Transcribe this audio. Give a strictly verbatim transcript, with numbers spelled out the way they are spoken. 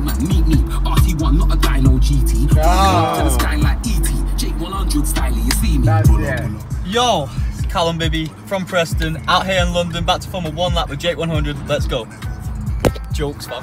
old man, meet me. R C one, not a dyno G T. Oh. To the sky like E T. Jake one hundred style, you see me. That's pull up, pull up. Yo, it's Callum Bibby from Preston, out here in London, back to Formula One lap with Jake one hundred. Let's go. Jokes, fam.